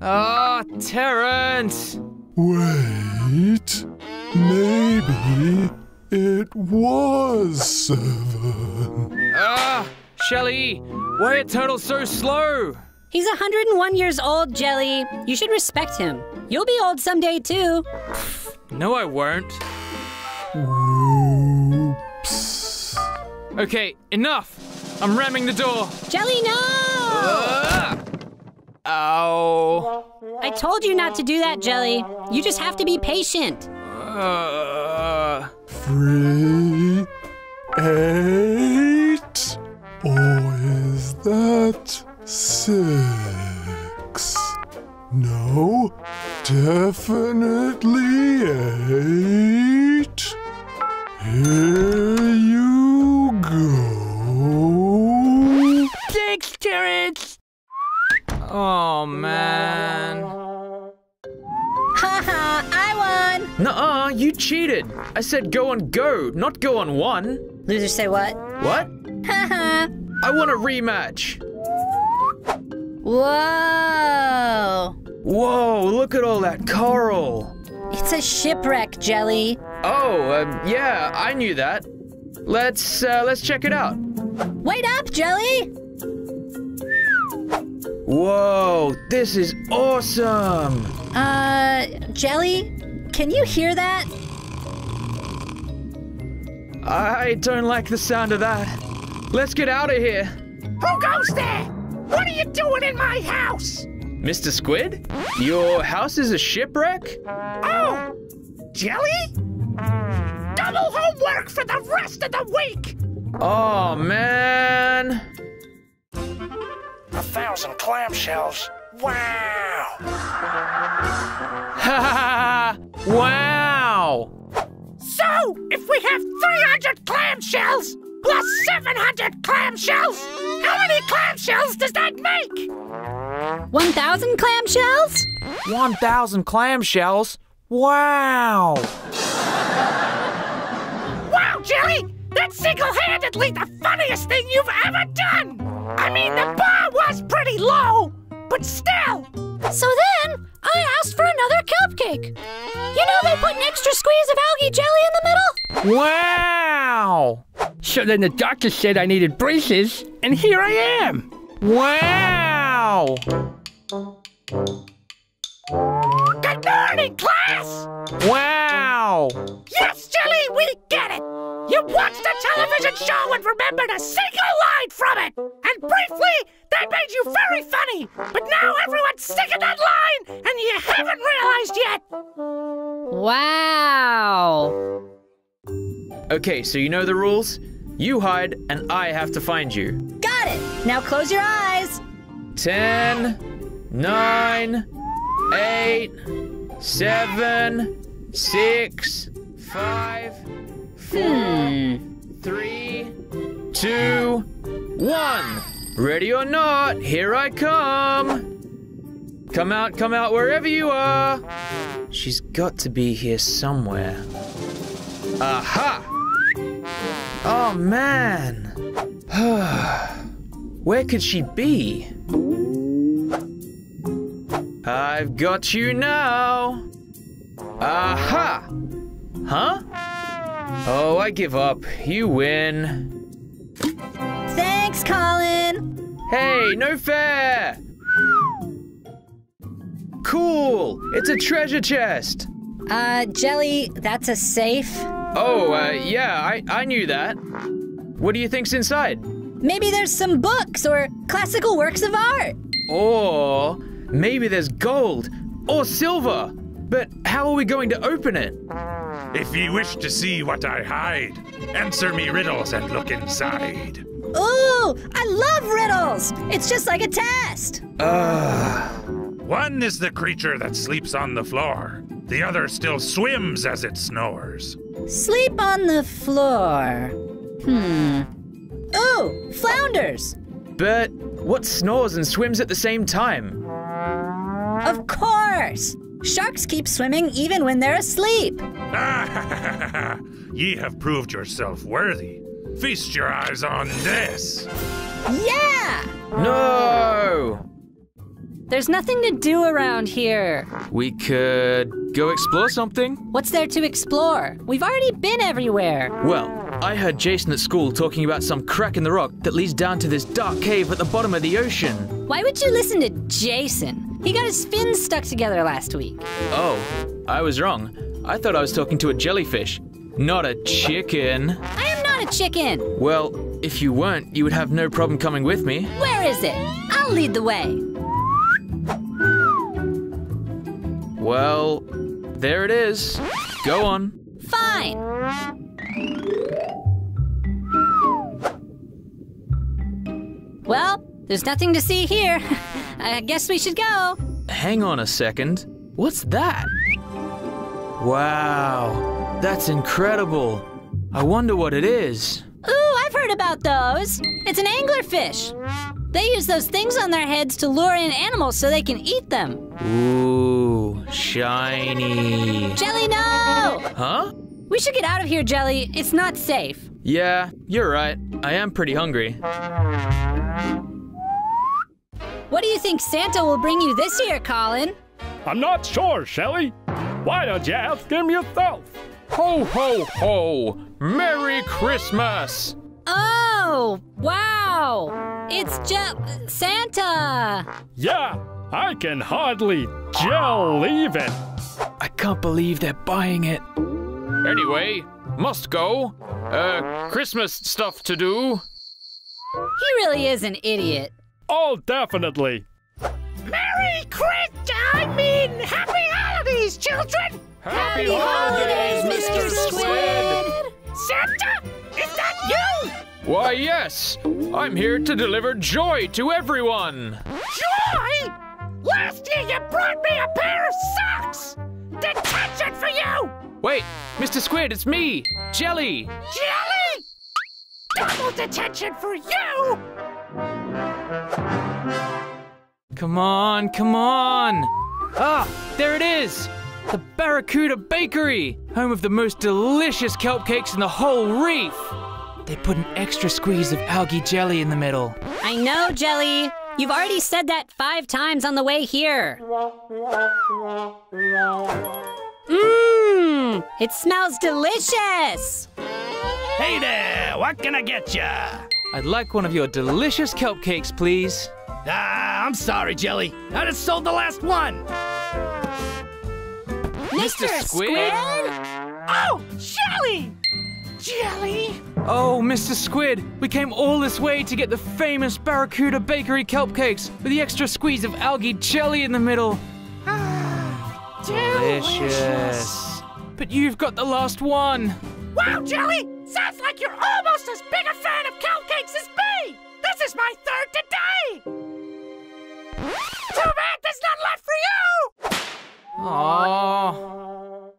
Ah, oh, Terrence. Wait. Maybe. It was 7. Ah, Shelly, why are turtles so slow? He's 101 years old, Jelly. You should respect him. You'll be old someday, too. No, I won't. Oops. Okay, enough. I'm ramming the door. Jelly, no! Ow. I told you not to do that, Jelly. You just have to be patient. Free. 8. Or is that 6? No, definitely 8. Here you go. 6, Terrence. Oh, man. Haha, I won. Nuh-uh, you cheated. I said go on go, not go on one. Loser say what? What? Haha. I want a rematch. Whoa. Whoa, look at all that coral. It's a shipwreck, Jelly. Oh, yeah, I knew that. Let's check it out. Wait up, Jelly. Whoa, this is awesome. Jelly, can you hear that? I don't like the sound of that. Let's get out of here. Who goes there? What are you doing in my house? Mr. Squid, your house is a shipwreck? Oh, Jelly? Double homework for the rest of the week. Oh, man. 1,000 clamshells. Wow! Ha! Wow! So, if we have 300 clamshells plus 700 clamshells, how many clamshells does that make? 1,000 clamshells? 1,000 clamshells? Wow! Wow, Jelly! That's single-handedly the funniest thing you've ever done! I mean, the bar was pretty low, but still! So then, I asked for another cupcake. You know they put an extra squeeze of algae jelly in the middle? Wow! So then the doctor said I needed braces, and here I am! Wow! Good morning, class! Wow! Yes, Jelly, we get it! You watched a television show and remembered a single line from it! And briefly, that made you very funny! But now everyone's sick of that line, and you haven't realized yet! Wow! Okay, so you know the rules? You hide, and I have to find you. Got it! Now close your eyes! 10, 9, 8, 7, 6, 5... 4, 3, 2, 1. Ready or not, here I come. Come out, wherever you are. She's got to be here somewhere. Aha! Oh, man. Where could she be? I've got you now. Aha! Huh? Oh, I give up. You win. Thanks, Colin. Hey, no fair. Cool. It's a treasure chest. Jelly, that's a safe. Oh, yeah, I knew that. What do you think's inside? Maybe there's some books or classical works of art. Or maybe there's gold or silver. But how are we going to open it? If ye wish to see what I hide, answer me riddles and look inside. Ooh, I love riddles! It's just like a test! One is the creature that sleeps on the floor. The other still swims as it snores. Sleep on the floor. Ooh, flounders! But what snores and swims at the same time? Of course! Sharks keep swimming even when they're asleep. Ye have proved yourself worthy. Feast your eyes on this. Yeah! No! There's nothing to do around here. We could go explore something. What's there to explore? We've already been everywhere. Well, I heard Jason at school talking about some crack in the rock that leads down to this dark cave at the bottom of the ocean. Why would you listen to Jason? He got his fins stuck together last week. Oh, I was wrong. I thought I was talking to a jellyfish, not a chicken. I am not a chicken. Well, if you weren't, you would have no problem coming with me. Where is it? I'll lead the way. Well, there it is. Go on. Fine. Well, there's nothing to see here. I guess we should go. Hang on a second. What's that? Wow, that's incredible. I wonder what it is. Ooh, I've heard about those. It's an anglerfish. They use those things on their heads to lure in animals so they can eat them. Ooh, shiny. Jelly, no! Huh? We should get out of here, Jelly. It's not safe. Yeah, you're right. I am pretty hungry. What do you think Santa will bring you this year, Colin? I'm not sure, Shelly. Why don't you ask him yourself? Ho, ho, ho! Merry Christmas! Oh, wow! It's Santa! Yeah, I can hardly believe it. I can't believe they're buying it. Anyway, must go. Christmas stuff to do. He really is an idiot. Oh, definitely. Merry Christmas! I mean, happy holidays, children! Happy holidays, Mr. Squid! Santa? Is that you? Why, yes. I'm here to deliver joy to everyone. Joy? Last year you brought me a pair of socks. Detention for you. Wait, Mr. Squid, it's me, Jelly. Jelly? Double detention for you. Come on, come on. Ah, there it is. The Barracuda Bakery, home of the most delicious kelp cakes in the whole reef. They put an extra squeeze of algae jelly in the middle. I know, Jelly. You've already said that 5 times on the way here. Mmm, it smells delicious. Hey there, what can I get ya? I'd like one of your delicious kelp cakes, please. Ah, I'm sorry, Jelly. I just sold the last one. Mr. Squid? Oh, Shelly! Jelly! Oh, Mr. Squid, we came all this way to get the famous Barracuda Bakery kelp cakes with the extra squeeze of algae jelly in the middle. Delicious. But you've got the last one. Wow, Jelly! Sounds like you're almost as big a fan of kelp cakes as me! This is my 3rd today! Too bad there's not left for you! Aww.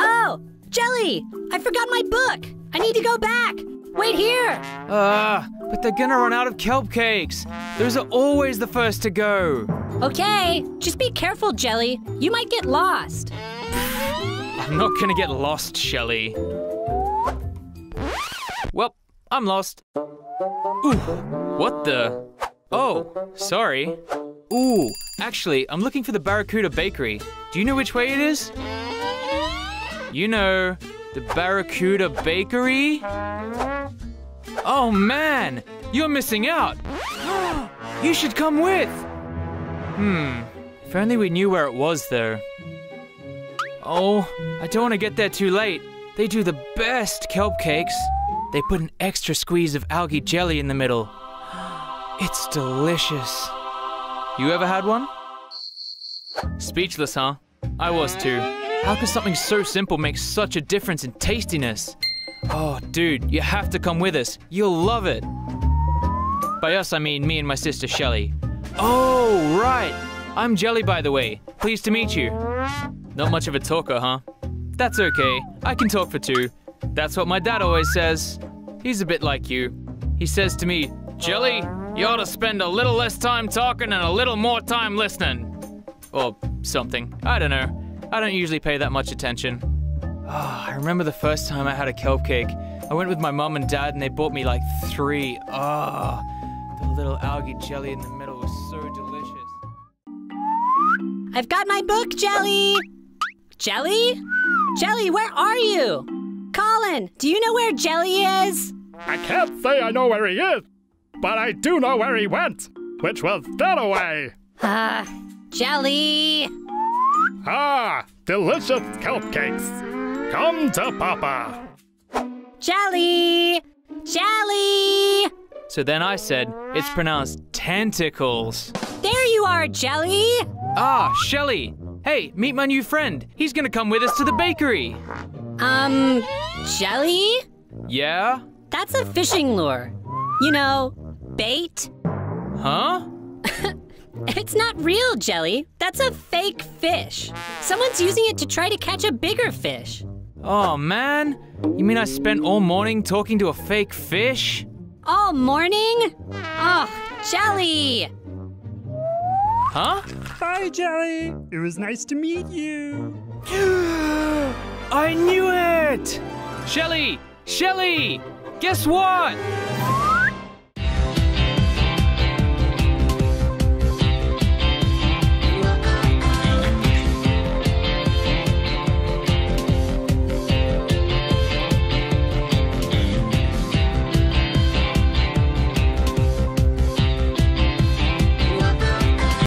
Oh, Jelly! I forgot my book! I need to go back! Wait here! But they're gonna run out of kelp cakes. Those are always the first to go. Okay, just be careful, Jelly. You might get lost. I'm not gonna get lost, Shelly. Well, I'm lost. Ooh, what the? Oh, sorry. Ooh, actually, I'm looking for the Barracuda Bakery. Do you know which way it is? You know, the Barracuda Bakery? Oh man, you're missing out. You should come with. If only we knew where it was though. Oh, I don't want to get there too late. They do the best kelp cakes. They put an extra squeeze of algae jelly in the middle. It's delicious. You ever had one? Speechless, huh? I was too. How could something so simple make such a difference in tastiness? Oh, dude, you have to come with us. You'll love it. By us, I mean me and my sister, Shelly. Oh, right. I'm Jelly, by the way. Pleased to meet you. Not much of a talker, huh? That's okay. I can talk for two. That's what my dad always says. He's a bit like you. He says to me, Jelly, you ought to spend a little less time talking and a little more time listening. Or something. I don't know. I don't usually pay that much attention. Oh, I remember the first time I had a kelp cake. I went with my mum and dad and they bought me like 3. Oh, the little algae jelly in the middle was so delicious. I've got my book, Jelly! Jelly? Jelly, where are you? Colin, do you know where Jelly is? I can't say I know where he is, but I do know where he went, which was that away. Jelly! Ah, delicious cupcakes. Come to Papa. Jelly! Jelly! So then I said, it's pronounced tentacles. There you are, Jelly! Ah, Shelly! Hey, meet my new friend. He's gonna come with us to the bakery. Jelly? Yeah? That's a fishing lure. You know, bait. Huh? It's not real, Jelly. That's a fake fish. Someone's using it to try to catch a bigger fish. Oh, man. You mean I spent all morning talking to a fake fish? All morning? Oh, Jelly! Huh? Hi, Jelly. It was nice to meet you. I knew it! Shelly! Shelly! Guess what?